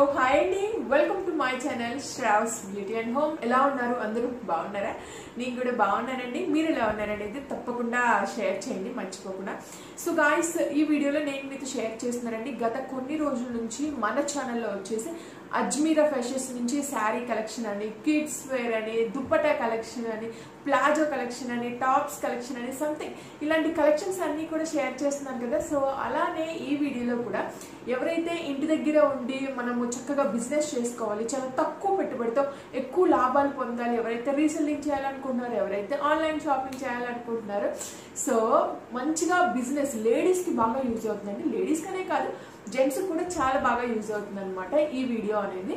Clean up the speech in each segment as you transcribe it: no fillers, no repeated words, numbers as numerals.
Hello hi अंडी welcome to my channel Shravs beauty and home ఎలా ఉన్నారు అందరూ బాగున్నారా నేను కూడా బాగున్నానండి మీరు ఎలా ఉన్నారనేది తప్పకుండా షేర్ చేయండి మర్చిపోకుండా సో గాయ్స్ ఈ వీడియోలో నేను మీకు షేర్ చేస్తున్నానండి గత కొన్ని రోజుల నుంచి మన ఛానల్ లో వచ్చేసి అజ్మీరా ఫ్యాషన్స్ నుంచి సారీ కలెక్షన్ అని కిడ్స్ వేర్ అని దుపట్టా కలెక్షన్ అని ప్లాజో కలెక్షన్ అని టాప్స్ కలెక్షన్ అని సంథింగ్ ఇలాంటి కలెక్షన్స్ అన్ని కూడా షేర్ చేస్తున్నాను కదా సో అలానే ఈ వీడియోలో కూడా ఎవరైతే ఇంటి దగ్గర ఉండి మనము చక్కగా బిజినెస్ చేసుకోవాలి చాలా తక్కువ పెట్టుబడితో ఎక్కువ లాభాలు పొందాలి ఎవరైతే రీసెల్లింగ్ చేయాలనుకుంటున్నారు ఎవరైతే ఆన్లైన్ షాపింగ్ చేయాలనుకుంటున్నారు సో మంచిగా బిజినెస్ లేడీస్ కి బాగా యూజ్ అవుతుందండి లేడీస్ కనే కాదు जेंट्स కూడా చాలా బాగా యూజ్ అవుతుందన్నమాట ఈ వీడియో అనేది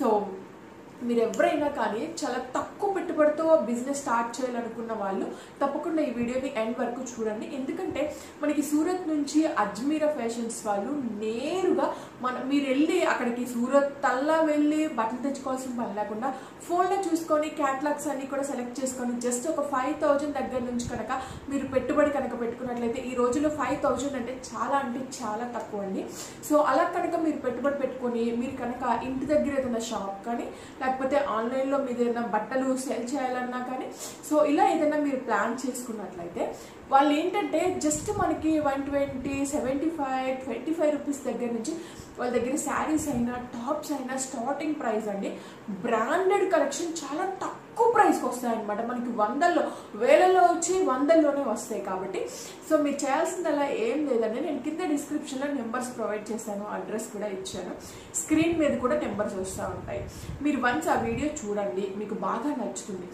సో మీరు ఎవరైనా కానీ చాలా తక్కువ పెట్టుబడితో బిజినెస్ స్టార్ట్ చేయాలనుకున్న వాళ్ళు తప్పకుండా ఈ వీడియోని ఎండ్ వరకు చూడండి ఎందుకంటే మనకి సూరత్ నుంచి అజ్మీరా ఫ్యాషన్స్ వాళ్ళు నేరుగా మీరు వెళ్ళి అక్కడికి సూరత్ తల్లా వెళ్ళి బట్టలు తెచ్చుకోవాల్సిన పని లేకుండా ఫోన్లో చూసుకొని క్యాటలాగ్స్ అన్ని కూడా సెలెక్ట్ చేసుకొని జస్ట్ ఒక 5000 దగ్గర నుంచి కనుక మీరు పెట్టుబడి కనుక పెట్టుకున్నట్లయితే ఈ రోజుల్లో 5000 అంటే చాలా తక్కువ అండి సో అలా కనుక మీరు పెట్టుబడి పెట్టుకొని మీరు కనుక ఇంటి దగ్గర ఏదైనా షాప్ కానీ లేకపోతే ఆన్లైన్లో మీరు ఏదైనా బట్టలు సెల్ చేయాలన్నా కానీ సో ఇలా ఏదైనా మీరు ప్లాన్ చేసుకున్నట్లయితే వాళ్ళు ఏంటంటే జస్ట్ మనకి 120 75 రూపీస్ దగ్గర నుంచి వాళ్ళ దగ్గర శారీస్ అయినా టాప్స్ అయినా స్టార్టింగ్ ప్రైస్ అండి బ్రాండెడ్ కలెక్షన్ చాలా తక్కువ ప్రైస్కి వస్తాయన్నమాట మనకి వందల్లో వేలలో వచ్చి వందల్లోనే వస్తాయి కాబట్టి సో మీరు చేయాల్సిందల్లా ఏం లేదండి నేను కింద డిస్క్రిప్షన్లో నెంబర్స్ ప్రొవైడ్ చేశాను అడ్రస్ కూడా ఇచ్చాను స్క్రీన్ మీద కూడా నెంబర్స్ వస్తూ ఉంటాయి మీరు వన్స్ ఆ వీడియో చూడండి మీకు బాగా నచ్చుతుంది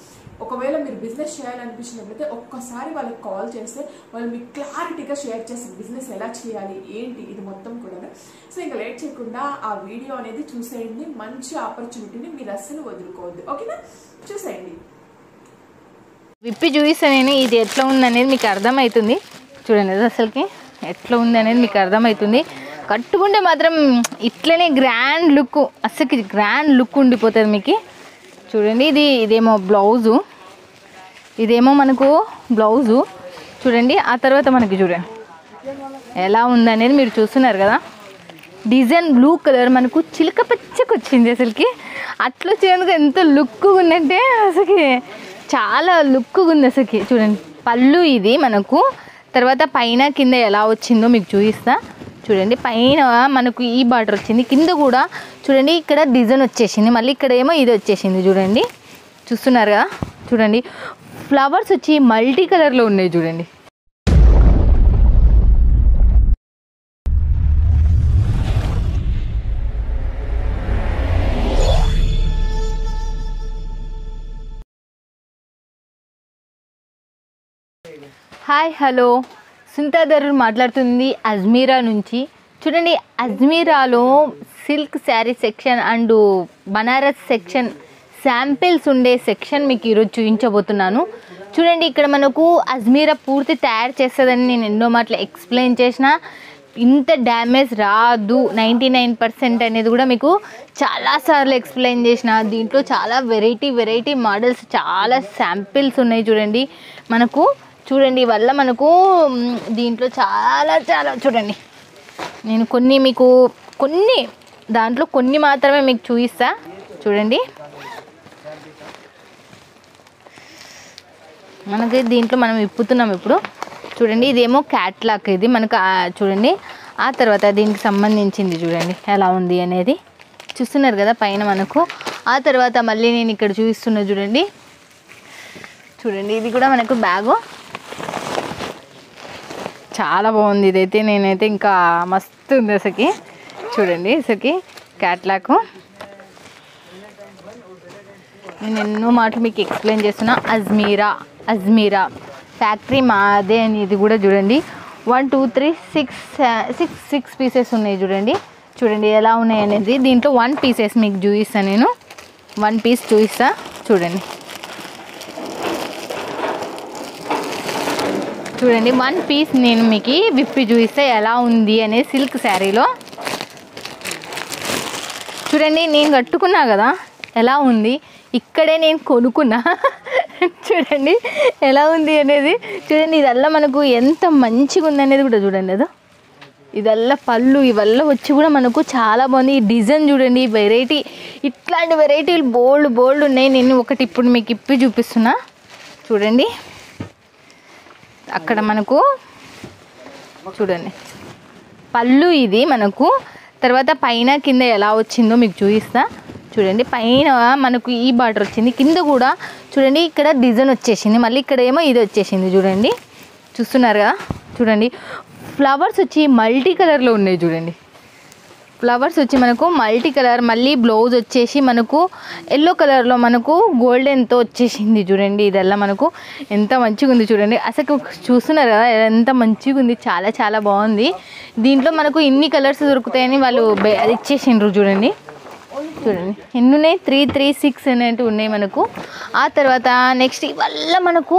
ఒకవేళ మీరు బిజినెస్ చేయాలనిపించినట్లయితే ఒక్కసారి వాళ్ళకి కాల్ చేస్తే వాళ్ళు మీకు క్లారిటీగా షేర్ చేస్తారు బిజినెస్ ఎలా చేయాలి ఏంటి ఇది మొత్తం కూడా సో ఇంకా లేట్ చేయకుండా ఆ వీడియో అనేది చూసేయండి మంచి ఆపర్చునిటీని మీరు అస్సలు వదులుకోవద్దు ఓకేనా చూసేయండి విప్పి చూసా నేను ఇది ఎట్లా ఉందనేది మీకు అర్థమవుతుంది చూడండి అసలుకి ఎట్లా ఉందనేది మీకు అర్థమవుతుంది కట్టుకుంటే మాత్రం ఇట్లనే గ్రాండ్ లుక్ అసలుకి గ్రాండ్ లుక్ ఉండిపోతుంది మీకు చూడండి ఇదేమో బ్లౌజు ఇదేమో మనకు బ్లౌజు చూడండి ఆ తర్వాత మనకి చూడండి ఎలా ఉందనేది మీరు చూస్తున్నారు కదా డిజైన్ బ్లూ కలర్ మనకు చిలక పచ్చకి వచ్చింది అసలుకి అట్లా వచ్చినందుకు ఎంత లుక్గా ఉందంటే అసలుకి చాలా లుక్గా ఉంది అసలుకి చూడండి పళ్ళు ఇది మనకు తర్వాత పైన కింద ఎలా వచ్చిందో మీకు చూపిస్తా చూడండి పైన మనకు ఈ బార్డర్ వచ్చింది కింద కూడా చూడండి ఇక్కడ డిజైన్ వచ్చేసింది మళ్ళీ ఇక్కడ ఏమో ఇది వచ్చేసింది చూడండి చూస్తున్నారు కదా చూడండి ఫ్లవర్స్ వచ్చి మల్టీ కలర్లో ఉన్నాయి చూడండి హాయ్ హలో సుంతాధరుడు మాట్లాడుతుంది అజ్మీరా నుంచి చూడండి అజ్మీరాలో silk sari section and Banaras section samples ఉండే సెక్షన్ మీకు ఈరోజు చూపించబోతున్నాను చూడండి ఇక్కడ మనకు అజ్మీరా పూర్తి తయారు చేస్తుందని నేను ఎన్నో మాటలు ఎక్స్ప్లెయిన్ చేసిన ఇంత డ్యామేజ్ రాదు 99% అనేది కూడా మీకు చాలాసార్లు ఎక్స్ప్లెయిన్ చేసిన దీంట్లో చాలా వెరైటీ మోడల్స్ చాలా శాంపిల్స్ ఉన్నాయి చూడండి మనకు చూడండి వల్ల మనకు దీంట్లో చాలా చూడండి నేను కొన్ని మాత్రమే మీకు చూపిస్తా చూడండి మనకి దీంట్లో మనం విప్పుతున్నాం ఇప్పుడు చూడండి ఇదేమో క్యాట్లాక్ ఇది మనకు చూడండి ఆ తర్వాత దీనికి సంబంధించింది చూడండి ఎలా ఉంది అనేది చూస్తున్నారు కదా పైన మనకు ఆ తర్వాత మళ్ళీ నేను ఇక్కడ చూపిస్తున్నా చూడండి చూడండి ఇది కూడా మనకు బ్యాగు చాలా బాగుంది ఇదైతే నేనైతే ఇంకా మస్తు ఉంది అసలుకి చూడండి అసలుకి క్యాట్లాకు నేను ఎన్నో మాటలు మీకు ఎక్స్ప్లెయిన్ చేస్తున్నా అజ్మీరా ఫ్యాక్టరీ మాదే అని ఇది కూడా చూడండి 1 2 3 6 పీసెస్ ఉన్నాయి చూడండి ఎలా ఉన్నాయి అనేది దీంట్లో 1 పీసెస్ మీకు చూపిస్తాను నేను 1 పీస్ చూపిస్తా చూడండి చూడండి 1 పీస్ నేను మీకు విప్పి చూపిస్తే ఎలా ఉంది అనే సిల్క్ శారీలో చూడండి నేను కట్టుకున్నా కదా ఎలా ఉంది ఇక్కడే నేను కొనుక్కున్నా చూడండి ఎలా ఉంది అనేది చూడండి ఇదల్లా మనకు ఎంత మంచిగా ఉందనేది కూడా చూడండి అదో ఇదల్ల పళ్ళు ఇవల్ల వచ్చి కూడా మనకు చాలా బాగుంది ఈ డిజైన్ చూడండి వెరైటీ ఇట్లాంటి వెరైటీలు బోల్డ్ బోల్డ్ ఉన్నాయి నేను ఒకటి ఇప్పుడు మీకు ఇప్పి చూపిస్తున్నా చూడండి అక్కడ మనకు చూడండి పళ్ళు ఇది మనకు తర్వాత పైన కింద ఎలా వచ్చిందో మీకు చూపిస్తా చూడండి పైన మనకు ఈ బార్డర్ వచ్చింది కింద కూడా చూడండి ఇక్కడ డిజైన్ వచ్చేసింది మళ్ళీ ఇక్కడ ఏమో ఇది వచ్చేసింది చూడండి చూస్తున్నారు కదా చూడండి ఫ్లవర్స్ వచ్చి మల్టీ కలర్ లో ఉన్నాయి చూడండి ఫ్లవర్స్ వచ్చి మనకు మల్టీ కలర్ మళ్ళీ బ్లౌజ్ వచ్చేసి మనకు yellow కలర్ లో మనకు గోల్డెన్ తో వచ్చేసింది చూడండి ఇదల్ల మనకు ఎంత మంచిగా ఉంది చూడండి అసలు చూస్తున్నారు కదా ఎంత మంచిగా ఉంది చాలా చాలా బాగుంది దీంట్లో మనకు ఇన్ని కలర్స్ దొరుకుతాయని వాళ్ళు అది ఇచ్చేసిండ్రు చూడండి చూడండి ఎన్నునే 336 అనేటి ఉన్నాయి మనకు ఆ తర్వాత నెక్స్ట్ ఇవల్ల మనకు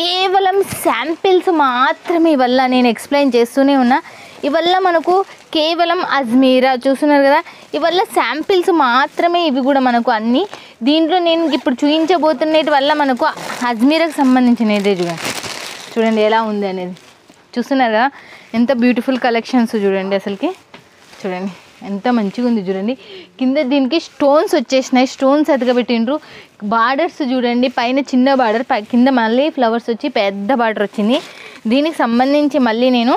కేవలం శాంపిల్స్ మాత్రమే ఇవల్ల నేను ఎక్స్ప్లెయిన్ చేస్తూనే ఉన్నా ఇవల్ల మనకు కేవలం అజ్మీరా చూస్తున్నారు కదా ఇవల్ల శాంపిల్స్ మాత్రమే ఇవి కూడా మనకు అన్ని దీంట్లో నేను ఇప్పుడు చూపించబోతున్నటి వల్ల మనకు అజ్మీరాకు సంబంధించినదే చూడండి చూడండి ఎలా ఉంది అనేది చూస్తున్నారు కదా ఎంత బ్యూటిఫుల్ కలెక్షన్స్ చూడండి అసలుకి చూడండి ఎంత మంచిగా ఉంది చూడండి కింద దీనికి స్టోన్స్ వచ్చేసినాయి స్టోన్స్ అతకబెట్టిండ్రు బార్డర్స్ చూడండి పైన చిన్న బార్డర్ కింద మళ్ళీ ఫ్లవర్స్ వచ్చి పెద్ద బార్డర్ వచ్చింది దీనికి సంబంధించి మళ్ళీ నేను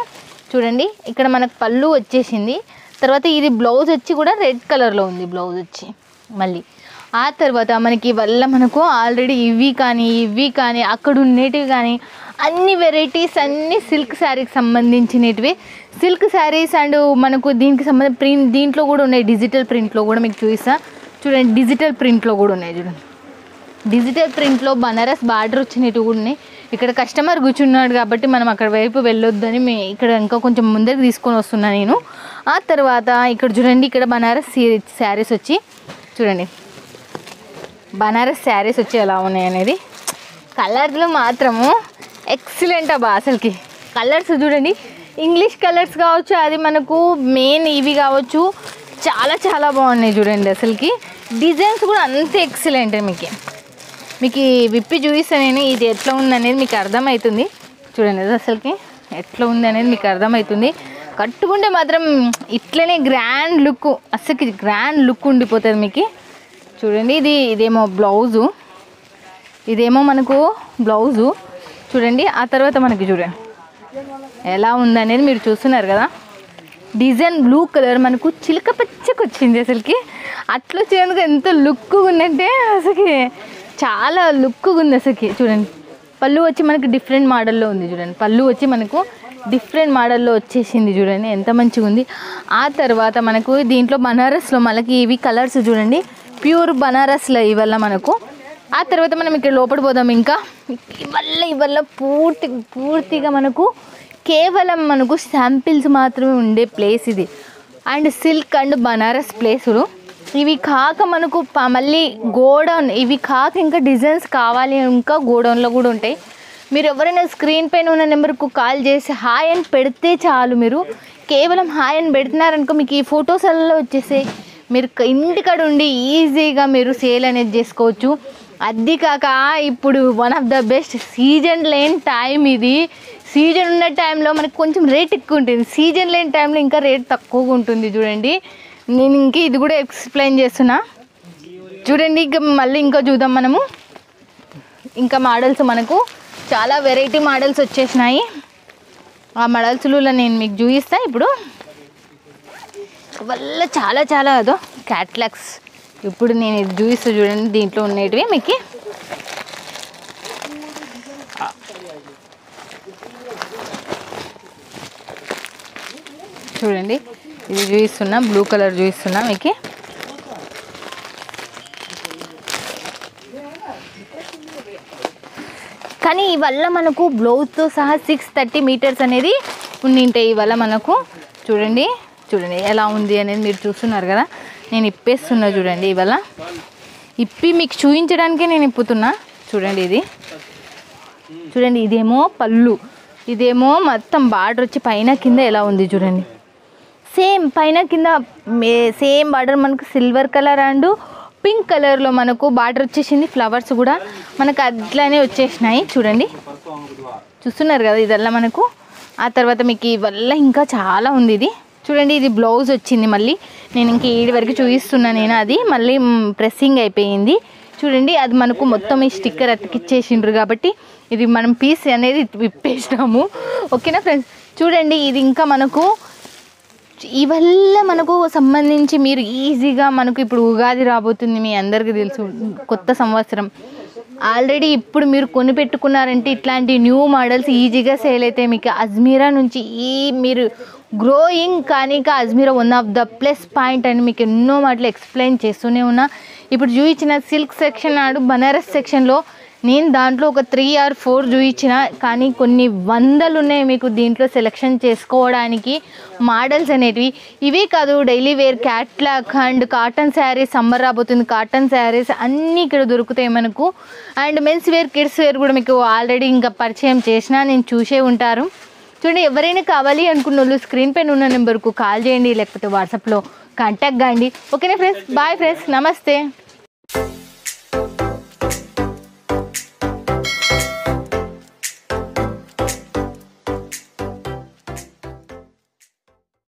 చూడండి ఇక్కడ మనకు పళ్ళు వచ్చేసింది తర్వాత ఇది బ్లౌజ్ వచ్చి కూడా రెడ్ కలర్లో ఉంది బ్లౌజ్ వచ్చి మళ్ళీ ఆ తర్వాత మనకి వల్ల మనకు ఆల్రెడీ ఇవి కానీ అక్కడ ఉన్నటివి కానీ అన్ని వెరైటీస్ అన్ని సిల్క్ శారీకి సంబంధించినటివి సిల్క్ శారీస్ అండ్ మనకు దీనికి సంబంధించి ప్రింట్ దీంట్లో కూడా ఉన్నాయి డిజిటల్ ప్రింట్లో కూడా మీకు చూపిస్తా చూడండి డిజిటల్ ప్రింట్లో కూడా ఉన్నాయి చూడండి డిజిటల్ ప్రింట్లో బనారస్ బార్డర్ వచ్చినవి కూడా ఉన్నాయి ఇక్కడ కస్టమర్ కూర్చున్నాడు కాబట్టి మనం అక్కడ వైపు వెళ్ళొద్దని ఇక్కడ ఇంకా కొంచెం ముందరికి తీసుకొని వస్తున్నా నేను ఆ తర్వాత ఇక్కడ చూడండి ఇక్కడ బనారస్ శారీస్ వచ్చి చూడండి బనారస్ శారీస్ వచ్చి ఎలా ఉన్నాయి అనేది కలర్లు మాత్రము ఎక్సలెంట్ అబ్బా అసలుకి కలర్స్ చూడండి ఇంగ్లీష్ కలర్స్ కావచ్చు అది మనకు మెయిన్ ఇవి కావచ్చు చాలా చాలా బాగున్నాయి చూడండి అసలుకి డిజైన్స్ కూడా అంతే ఎక్సలెంట్ మీకు మీకు విప్పి చూపిస్తాను నేను ఇది ఎట్లా ఉందనేది మీకు అర్థమవుతుంది చూడండి అసలుకి ఎట్లా ఉందనేది మీకు అర్థమవుతుంది కట్టుకుంటే మాత్రం ఇట్లనే గ్రాండ్ లుక్ అసలుకి గ్రాండ్ లుక్ ఉండిపోతుంది మీకు చూడండి ఇదేమో బ్లౌజు ఇదేమో మనకు బ్లౌజు చూడండి ఆ తర్వాత మనకి చూడండి ఎలా ఉందనేది మీరు చూస్తున్నారు కదా డిజైన్ బ్లూ కలర్ మనకు చిలక పచ్చకి వచ్చింది అసలుకి అట్లా వచ్చేందుకు ఎంత లుక్గా ఉందంటే అసలుకి చాలా లుక్గా ఉంది అసలుకి చూడండి పళ్ళు వచ్చి మనకి డిఫరెంట్ మోడల్లో ఉంది చూడండి పళ్ళు వచ్చి మనకు డిఫరెంట్ మోడల్లో వచ్చేసింది చూడండి ఎంత మంచిగా ఉంది ఆ తర్వాత మనకు దీంట్లో బనారస్లో మనకి ఇవి కలర్స్ చూడండి ప్యూర్ బనారస్లో ఇవల్ల మనకు ఆ తర్వాత మనం ఇక్కడ లోపల పోదాం ఇంకా ఇవల్ల పూర్తిగా మనకు కేవలం మనకు శాంపిల్స్ మాత్రమే ఉండే ప్లేస్ ఇది అండ్ సిల్క్ అండ్ బనారస్ ప్లేసులు ఇవి కాక మనకు మళ్ళీ గోడౌన్ ఇవి కాక ఇంకా డిజైన్స్ కావాలి ఇంకా గోడౌన్లో కూడా ఉంటాయి మీరు ఎవరైనా స్క్రీన్ పైన ఉన్న నెంబర్కు కాల్ చేసి హాయ్ అని పెడితే చాలు మీరు కేవలం హాయ్ అని పెడుతున్నారనుకో మీకు ఈ ఫొటోస్ అలా వచ్చేసాయి మీరు ఇంటికాడ ఉండి ఈజీగా మీరు సేల్ అనేది చేసుకోవచ్చు అది కాక ఇప్పుడు one of the best season లేని టైం ఇది సీజన్ ఉన్న టైంలో మనకు కొంచెం రేట్ ఎక్కువ ఉంటుంది సీజన్ లేని టైంలో ఇంకా రేట్ తక్కువగా ఉంటుంది చూడండి నేను ఇంక ఇది కూడా ఎక్స్ప్లెయిన్ చేస్తున్నా చూడండి ఇంకా మళ్ళీ ఇంకా చూద్దాం మనము ఇంకా మోడల్స్ మనకు చాలా వెరైటీ మోడల్స్ వచ్చేసినాయి ఆ మోడల్స్లో నేను మీకు చూపిస్తాను ఇప్పుడు వల్ల చాలా చాలా అదో క్యాట్లాగ్స్ ఇప్పుడు నేను ఇది చూపిస్తూ చూడండి దీంట్లో ఉన్నవి మీకు చూడండి ఇది చూపిస్తున్నా బ్లూ కలర్ చూపిస్తున్నా మీకు కానీ ఇవల్ల మనకు బ్లౌజ్తో సహా 630 మీటర్స్ అనేది ఉండింటాయి ఇవల్ల మనకు చూడండి చూడండి ఎలా ఉంది అనేది మీరు చూస్తున్నారు కదా నేను ఇప్పేస్తున్నా చూడండి ఇవాళ ఇప్పి మీకు చూపించడానికే నేను ఇప్పుతున్నా చూడండి ఇది చూడండి ఇదేమో పళ్ళు ఇదేమో మొత్తం బార్డర్ వచ్చి పైన కింద ఎలా ఉంది చూడండి సేమ్ పైన కింద సేమ్ బార్డర్ మనకు సిల్వర్ కలర్ అండ్ పింక్ కలర్లో మనకు బార్డర్ వచ్చేసింది ఫ్లవర్స్ కూడా మనకు అట్లానే వచ్చేసినాయి చూడండి చూస్తున్నారు కదా ఇదల్లా మనకు ఆ తర్వాత మీకు ఇవల్ల ఇంకా చాలా ఉంది. ఇది చూడండి, ఇది బ్లౌజ్ వచ్చింది. మళ్ళీ నేను ఇంక ఈ వరకు చూపిస్తున్నా నేను, అది మళ్ళీ ప్రెస్సింగ్ అయిపోయింది చూడండి. అది మనకు మొత్తం ఈ స్టిక్కర్ అతికిచ్చేసిండ్రు కాబట్టి ఇది మనం పీస్ అనేది విప్పేస్తాము. ఓకేనా ఫ్రెండ్స్, చూడండి ఇది ఇంకా మనకు ఇవల్ల మనకు సంబంధించి మీరు ఈజీగా, మనకు ఇప్పుడు ఉగాది రాబోతుంది మీ అందరికీ తెలుసు, కొత్త సంవత్సరం. ఆల్రెడీ ఇప్పుడు మీరు కొనిపెట్టుకున్నారంటే ఇట్లాంటి న్యూ మోడల్స్ ఈజీగా సేల్ అయితే మీకు అజ్మీరా నుంచి ఈ మీరు గ్రోయింగ్ కానీ Ajmeera one of the plus point అని మీకు ఎన్నో మాటలు ఎక్స్ప్లెయిన్ చేస్తూనే ఉన్నా. ఇప్పుడు చూయించిన సిల్క్ సెక్షన్ నాడు బనారస్ సెక్షన్లో నేను దాంట్లో ఒక 3 or 4 చూయించిన, కానీ కొన్ని వందలు ఉన్నాయి మీకు దీంట్లో సెలెక్షన్ చేసుకోవడానికి మోడల్స్ అనేటివి. ఇవే కాదు daily wear catalogue and cotton saris, summer రాబోతుంది కాటన్ శారీస్ అన్నీ ఇక్కడ దొరుకుతాయి మనకు. And men's wear kids wear కూడా మీకు ఆల్రెడీ ఇంకా పరిచయం చేసినా నేను చూసే ఉంటారు. చూడండి ఎవరైనా కావాలి అనుకున్న వాళ్ళు స్క్రీన్ పైన ఉన్న నెంబర్కు కాల్ చేయండి, లేకపోతే వాట్సాప్లో కాంటాక్ట్ కాండి. ఓకేనా ఫ్రెండ్స్, బాయ్ ఫ్రెండ్స్, నమస్తే.